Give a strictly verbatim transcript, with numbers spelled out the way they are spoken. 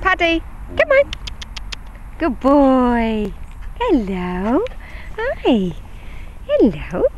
Paddy, come on. Good boy. Hello. Hi. Hello.